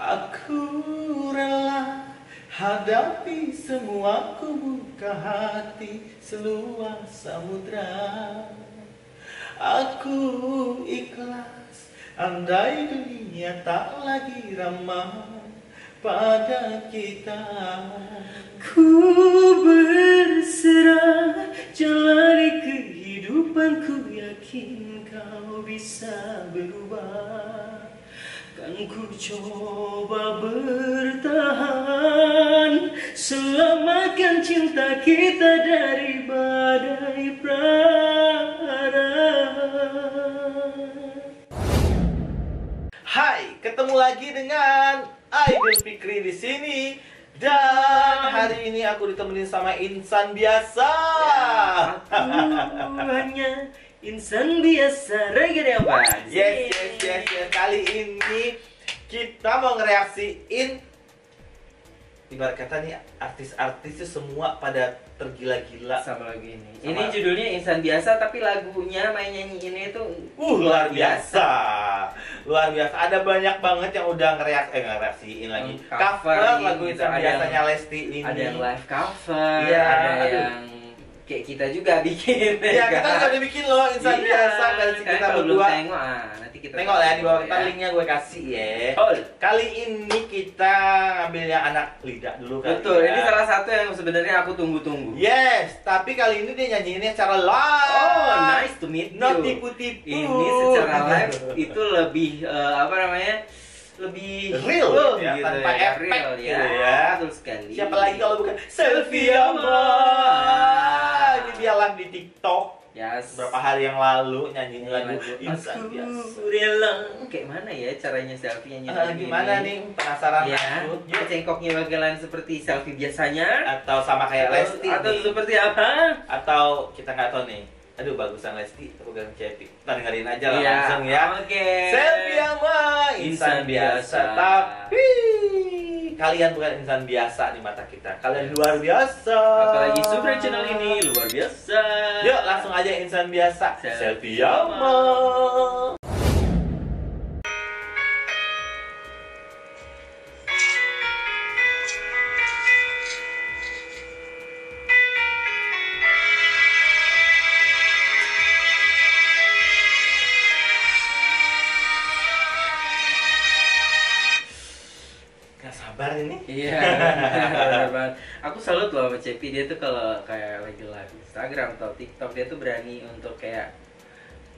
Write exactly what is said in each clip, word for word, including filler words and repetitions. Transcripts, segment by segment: Aku rela hadapi semua, ku buka hati seluas samudra. Aku ikhlas andai dunia tak lagi ramah pada kita. Ku berserah jalani kehidupan, ku yakin kau bisa berubah. Kan ku coba bertahan, selamatkan cinta kita dari badai prara. Hai, ketemu lagi dengan Aidil Fikrie di sini. Dan hari ini aku ditemenin sama Insan Biasa. Ya, aku hanya Insan Biasa, Raiga D A empat. Yes, yes, yes, yes. Kali ini kita mau ngereaksiin, ibarat kata nih, artis-artis itu semua pada tergila-gila sama lagu ini. Sama ini judulnya Insan Biasa, tapi lagunya, main nyanyi ini itu uh, luar biasa. biasa Luar biasa, ada banyak banget yang udah ngereak, eh, ngereaksiin lagi um, cover, cover lagu Insan Biasanya Lesti ini. Ada yang live cover, ya, ada aduh. yang kayak kita juga bikin. Ya, kita udah bikin loh Insan iya, Biasa dari kita berdua. Tengok, ah, nanti kita tengok ya di bawah, ya. Linknya gue kasih ya. Oh. Kali ini kita ngambil yang anak lidah dulu kan. Betul, ya. Ini salah satu yang sebenarnya aku tunggu-tunggu. Yes, tapi kali ini dia nyanyiinnya secara live. Oh, nice to meet you. Not tipu-tipu. Ini secara live itu lebih uh, apa namanya? Lebih real, real ya, gitu, tanpa ya, efek real, ya. Gitu, ya. Betul sekali. Siapa lagi kalau bukan Selfi Yamma? Dia live di TikTok yes. beberapa hari yang lalu nyanyiin ya, lagu Insan Biasa. Kayak mana ya caranya selfie-nya uh, gimana ini? Nih penasaran ya, aku. Ya, cengkoknya bakalan seperti selfie biasanya atau sama kayak Lesti atau nih. Seperti apa? Atau kita nggak tahu nih. Aduh, bagusan Lesti atau bukan Cepi. Kita dengerin aja lah ya, langsung ya. Oke. Okay. Selfie Yamma, Insan Biasa. Tapi kalian bukan insan biasa di mata kita. Kalian luar biasa. Apalagi subscribe channel ini luar biasa. Yuk langsung aja Insan Biasa. Selfi Yamma. Sabar ini. Iya. Benar. Aku salut loh sama Cepi, dia tuh kalau kayak lagi live Instagram atau TikTok dia tuh berani untuk kayak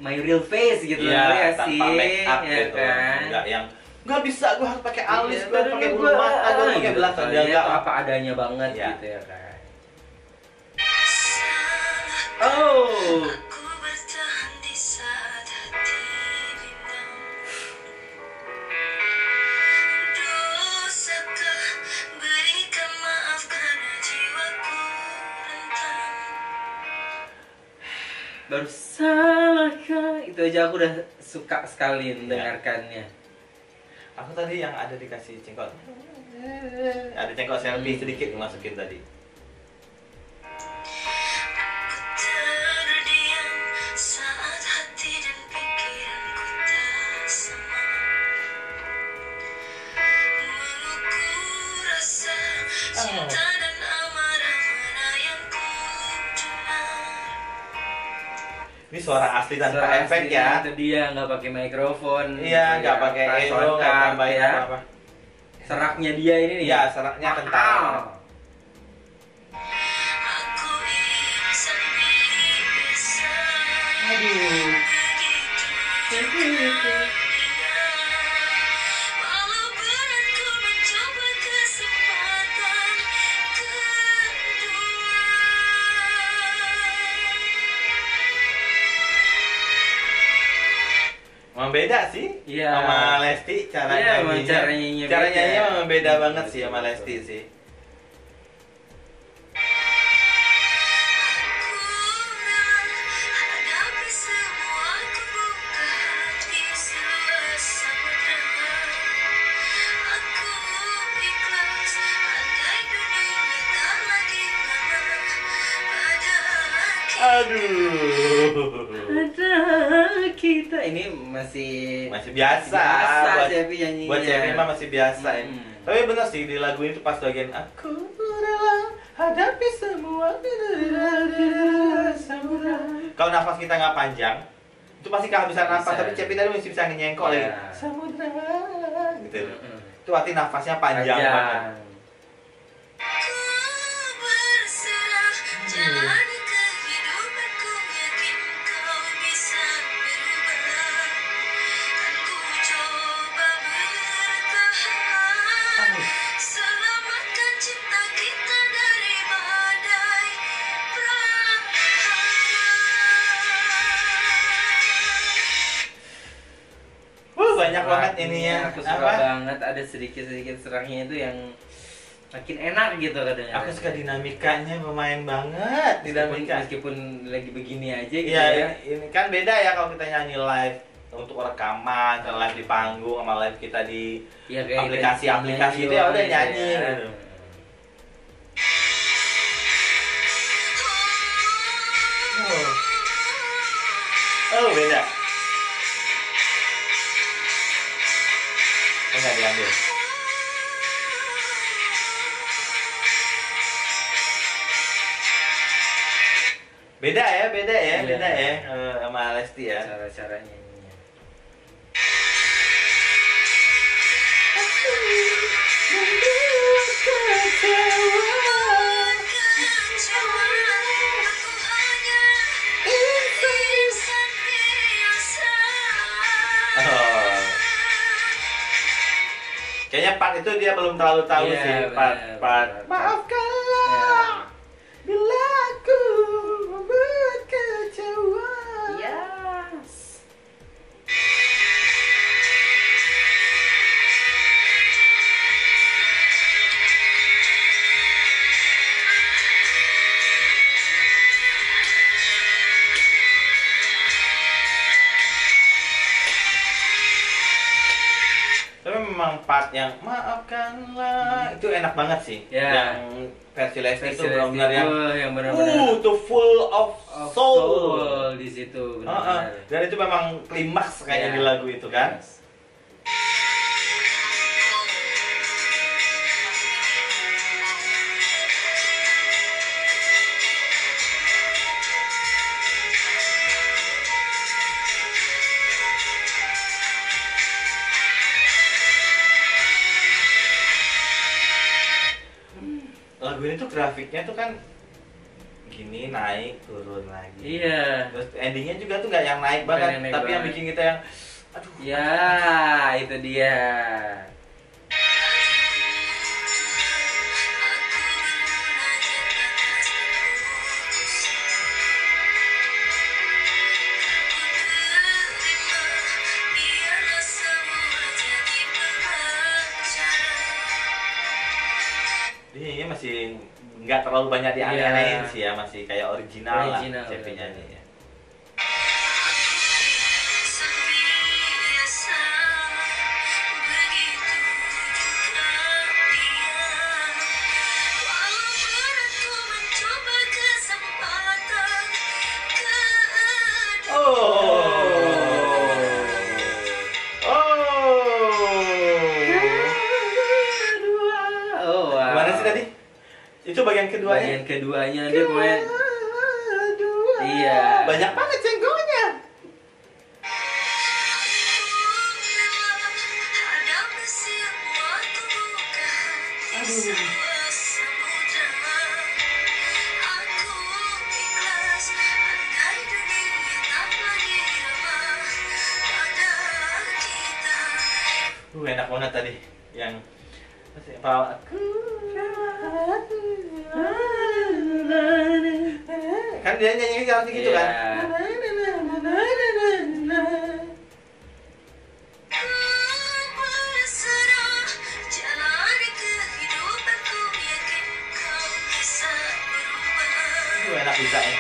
my real face gitu loh ya, tanpa make up ya, gitu kan. Enggak yang enggak bisa gue harus pakai alis, gue pakai bulu mata, gue pakai belakang, dia enggak apa adanya banget ya. Gitu ya kan. Oh. Baru salahkah, itu aja aku udah suka sekali mendengarkannya. Aku tadi yang ada dikasih cengkok, ada cengkok selfie hmm. sedikit masukin tadi. Ini suara asli tanpa suara efek asli, ya. Itu dia, nggak pakai mikrofon. Iya, nggak pakai elo, nggak tambahin ya. apa-apa. Seraknya dia ini nih. Ya, seraknya kental. Aduh. Beda sih yeah. sama Lesti cara yeah, nyanyinya. Cara nyanyinya cara nyanyinya memang beda hmm. banget sih sama Lesti sih. Aduh. Ada kita ini masih masih biasa, biasa buat Selfi nyanyinya. Buat Selfi mah masih biasa hmm. ini. Tapi benar sih di lagu itu pas bagian aku rela hadapi semua. Kalau nafas kita nggak panjang, itu pasti kehabisan nafas. Tapi Cepi tadi masih bisa nyengkok lagi. Samudra gitu. Itu arti nafasnya panjang banget. Banyak banget ini ya, aku suka apa? banget ada sedikit-sedikit serangnya itu yang makin enak gitu kadang-kadang. Aku suka dinamikanya, pemain banget dinamika. Meskipun lagi begini aja gitu ya, ya. Ini kan beda ya kalau kita nyanyi live untuk rekaman, kalau live di panggung sama live kita di aplikasi-aplikasi ya, itu ya udah nyanyi ya. Gitu. Oh, oh beda. Enggak diambil. Beda ya, beda ya, beda, beda ya, ya. Uh, sama Lesti ya. Cara-caranya. Kayaknya part itu dia belum terlalu tahu yeah, sih part, bener, part, bener, part. Maafkanlah yeah. bila aku membuat kecewaan. Yes. Part yang maafkanlah itu enak banget sih yeah. yang versi Lesti itu benar-benar yang, yang benar -benar uh itu full of, of soul, soul di situ benar -benar. Uh -uh. Dan itu memang klimaks kayaknya yeah. di lagu itu kan yes. Lagu ini tuh grafiknya tuh kan gini naik turun lagi. Iya. Terus endingnya juga tuh nggak yang naik banget, tapi yang bikin kita yang, aduh. Ya, aduh. Itu dia. Masih nggak terlalu banyak dianeh-anehin yeah. sih ya, masih kayak original, original lah Selfi nyanyi ya. Kedua bagian keduanya dia boleh iya banyak banget cenggolnya aduh. Uh, enak banget tadi yang apa aku kan dia nyanyi jalan segitu yeah. kan uh, enak bisa ya.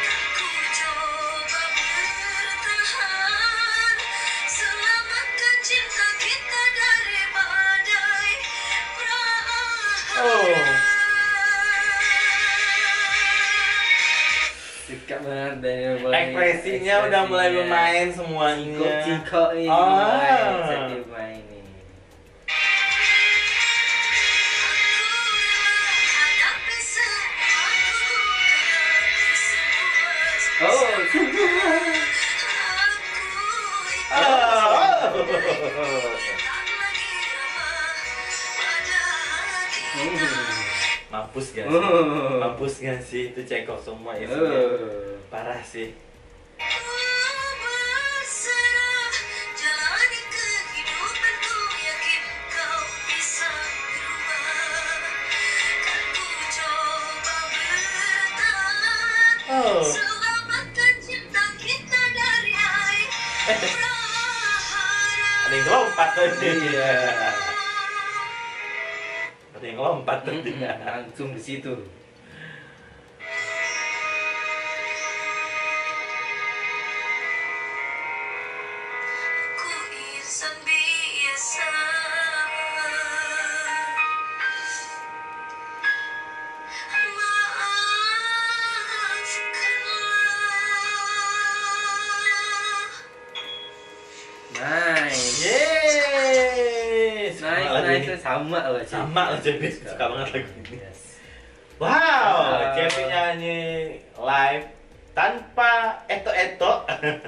Cocok banget deh. Ekspresinya udah mulai bermain semuanya. Ciko-ciko ini. Oh. ini. Oh, mampus gak sih? Mampus gak sih? Itu cekok semua ya. Parah sih. Oh. Ada yang lompat tadi. Iya. Ada yang lompat tadi. Langsung di situ. Ku insan biasa. Sama loh, sama loh jadi suka banget lagu ini. Yes. Wow, Cepi nyanyi live tanpa eto-eto,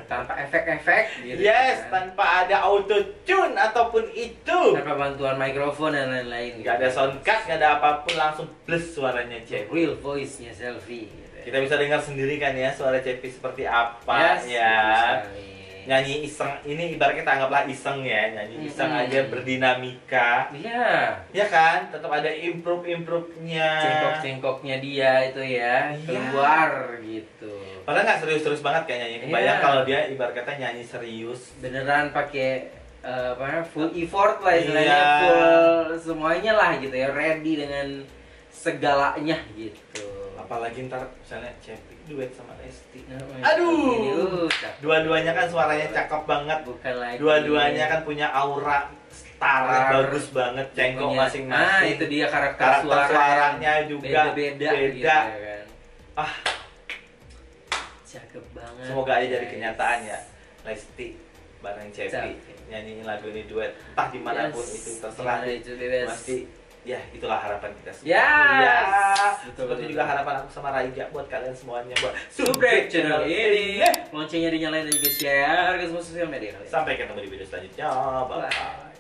tanpa efek-efek. Gitu yes, kan. Tanpa ada auto tune ataupun itu. Tanpa bantuan mikrofon dan lain-lain. Gak ada soundcard, gak ada apapun, langsung plus suaranya Cepi. Real voice-nya Selfi. Gitu. Kita bisa dengar sendiri kan ya suara Cepi seperti apa yes, ya. Nyanyi iseng, ini ibaratnya tanggaplah iseng ya, nyanyi iseng hmm. aja berdinamika. Iya. Iya kan, tetap ada improve-improve-nya. Cengkok-cengkoknya dia itu ya, ya. Keluar gitu. Padahal nggak serius-serius banget kayak nyanyi. Kebayang ya. Kalau dia ibarat kata nyanyi serius. Beneran pakai uh, apa full effort lah istilahnya, ya. Full semuanya lah gitu ya, ready dengan segalanya gitu. Apalagi ntar misalnya Cepi duet sama Lesti. Aduh, dua-duanya kan suaranya cakep banget. Dua-duanya kan punya aura setara, bagus banget, cengkok masing-masing. Nah, itu dia karakter, karakter suaranya juga beda-beda. Beda. Gitu ya kan? Ah, cakep banget. Semoga aja jadi kenyataan ya, Lesti bareng Cepi nyanyiin lagu ini duet, entah dimanapun yes. itu terserah. Yes. Pasti. Ya, itulah harapan kita semua. Yes. Ya, betul, seperti betul, juga betul. Harapan aku sama Raiga buat kalian semuanya buat subscribe channel ini, loncengnya dinyalain dan juga share ke semua sosial media. Sampai ketemu di video selanjutnya. Bye. Bye.